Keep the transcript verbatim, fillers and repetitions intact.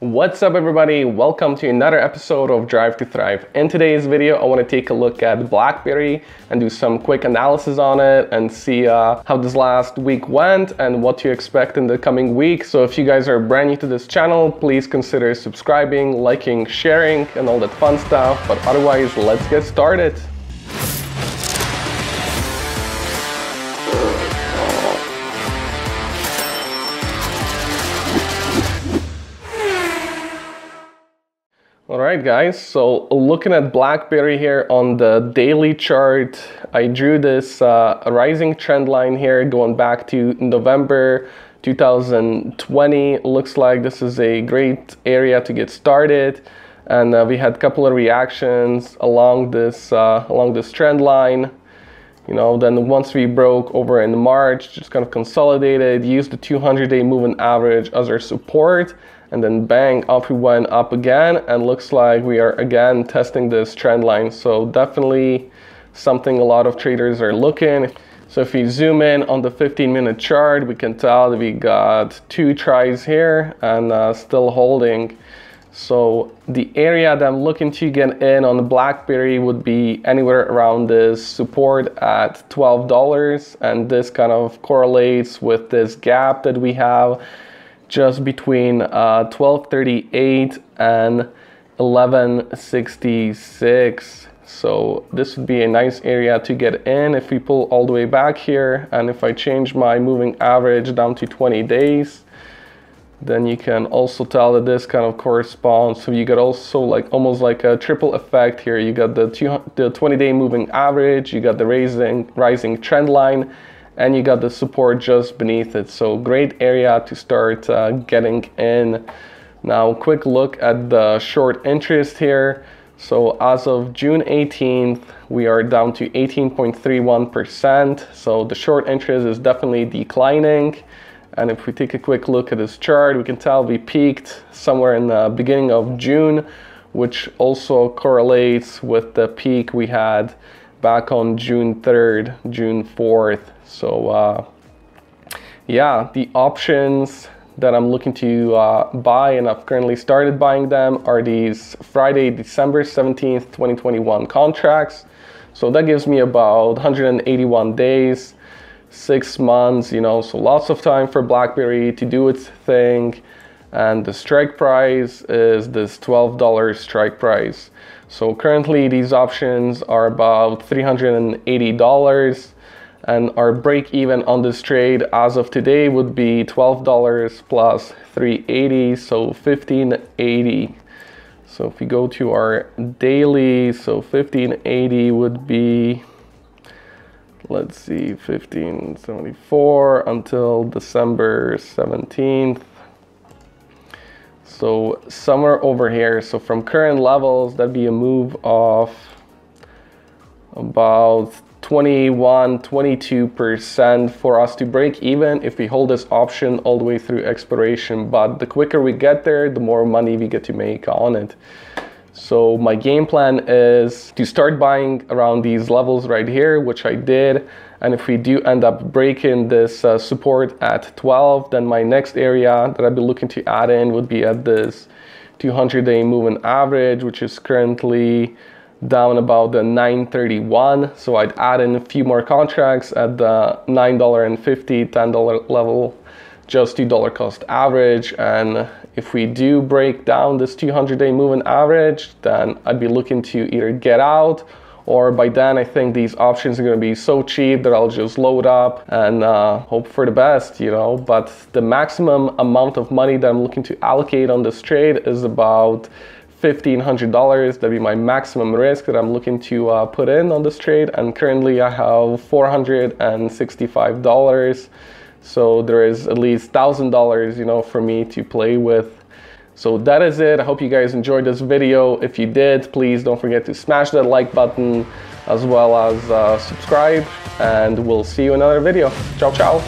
What's up everybody, welcome to another episode of Drive to Thrive. In today's video I want to take a look at BlackBerry and do some quick analysis on it and see uh, how this last week went and what to expect in the coming week. So if you guys are brand new to this channel, please consider subscribing, liking, sharing and all that fun stuff, but otherwise let's get started. Alright guys, so looking at BlackBerry here on the daily chart, I drew this uh, rising trend line here going back to November two thousand twenty. Looks like this is a great area to get started, and uh, we had a couple of reactions along this uh, along this trend line. You know, then once we broke over in March, just kind of consolidated, used the two hundred day moving average as our support. And then bang, up we went up again, and looks like we are again testing this trend line. So definitely something a lot of traders are looking. So if we zoom in on the fifteen minute chart, we can tell that we got two tries here and uh, still holding. So the area that I'm looking to get in on the BlackBerry would be anywhere around this support at twelve dollars, and this kind of correlates with this gap that we have just between uh, twelve thirty-eight and eleven sixty-six. So this would be a nice area to get in if we pull all the way back here. And if I change my moving average down to twenty days, then you can also tell that this kind of corresponds. So you got also like almost like a triple effect here. You got the twenty day moving average, you got the rising, rising trend line, and you got the support just beneath it. So great area to start uh, getting in. Now quick look at the short interest here. So as of June eighteenth, we are down to eighteen point three one percent. So the short interest is definitely declining. And if we take a quick look at this chart, we can tell we peaked somewhere in the beginning of June, which also correlates with the peak we had back on June third, June fourth. So uh, yeah, the options that I'm looking to uh, buy, and I've currently started buying them, are these Friday, December seventeenth, twenty twenty-one contracts. So that gives me about one hundred eighty-one days, six months, you know, so lots of time for BlackBerry to do its thing. And the strike price is this twelve dollar strike price. So currently these options are about three hundred eighty dollars, and our break even on this trade as of today would be twelve dollars plus three eighty, so fifteen eighty. So if we go to our daily, so fifteen eighty would be, let's see, fifteen seventy-four until December seventeenth. So somewhere over here, so from current levels, that'd be a move of about twenty-one, twenty-two percent for us to break even if we hold this option all the way through expiration. But the quicker we get there, the more money we get to make on it. So my game plan is to start buying around these levels right here, which I did. And if we do end up breaking this uh, support at twelve, then my next area that I'd be looking to add in would be at this two hundred day moving average, which is currently down about the nine thirty-one. So I'd add in a few more contracts at the nine fifty, ten dollar level, just two dollar cost average. And if we do break down this two hundred day moving average, then I'd be looking to either get out, or by then I think these options are going to be so cheap that I'll just load up and uh, hope for the best, you know. But the maximum amount of money that I'm looking to allocate on this trade is about fifteen hundred dollars. That'd be my maximum risk that I'm looking to uh, put in on this trade. And currently I have four hundred sixty-five dollars. So there is at least one thousand dollars, you know, for me to play with. So that is it. I hope you guys enjoyed this video. If you did, please don't forget to smash that like button as well as uh, subscribe. And we'll see you in another video. Ciao, ciao.